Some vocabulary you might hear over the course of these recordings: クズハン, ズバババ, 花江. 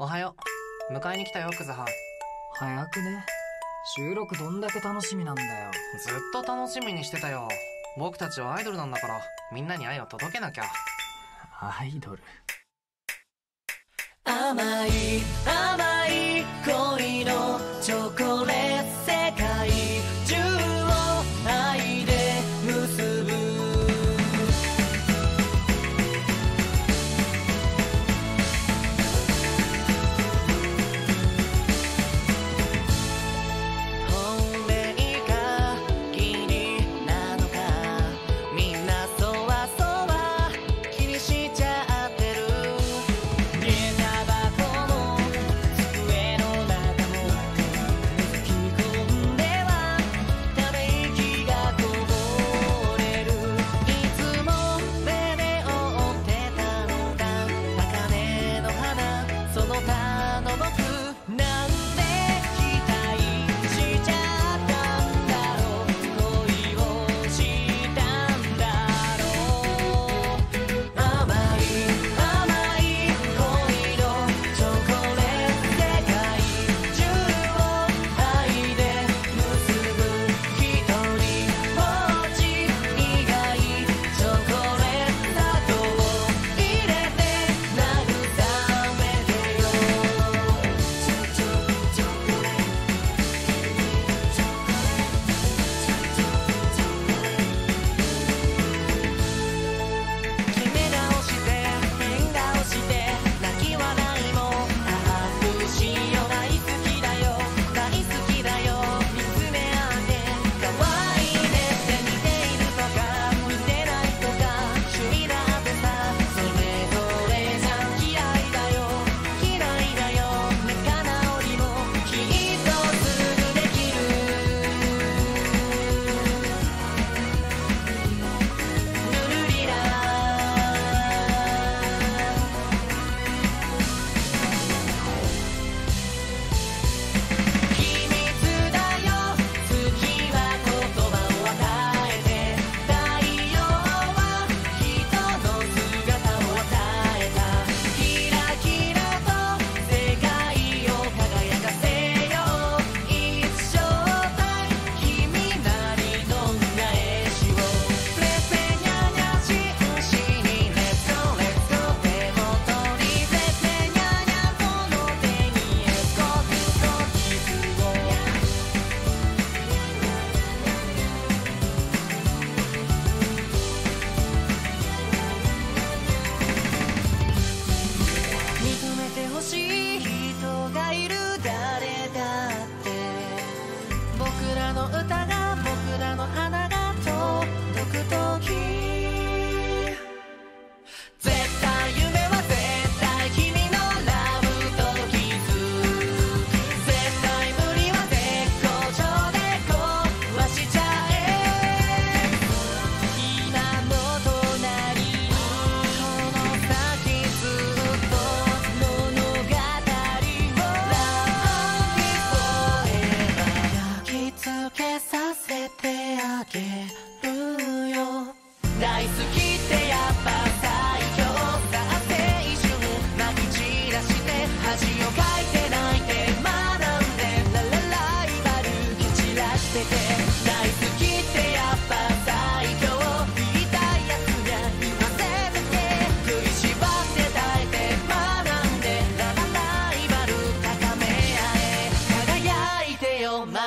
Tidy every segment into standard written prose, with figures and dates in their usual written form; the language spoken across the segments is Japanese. おはよう。迎えに来たよ、クズハン。早くね。収録どんだけ楽しみなんだよ。ずっと楽しみにしてたよ。僕たちはアイドルなんだから、みんなに愛を届けなきゃ。アイドル。甘い甘い恋のチョコレート、世界中を愛で結ぶ。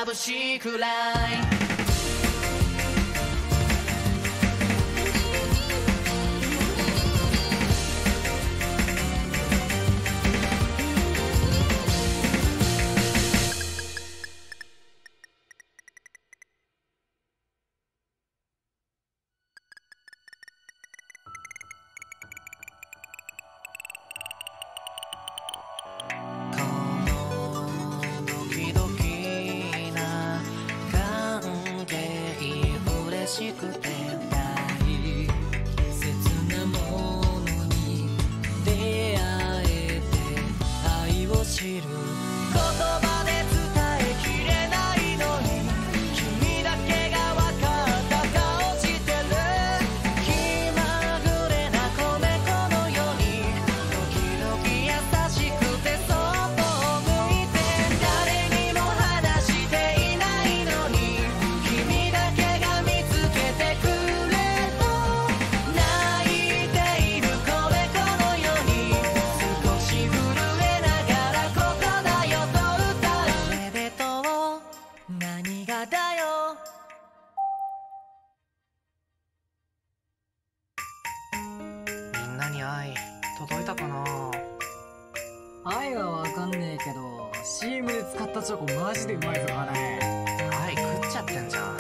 眩しいくらい届いたかな。愛はわかんねえけど CM で使ったチョコマジでうまいぞ花江。愛食っちゃってんじゃん。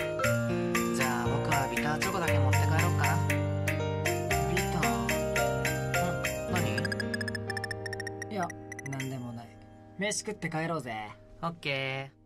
じゃあ僕はビターチョコだけ持って帰ろうかな。ビターん何。いや何でもない。飯食って帰ろうぜ。オッケー。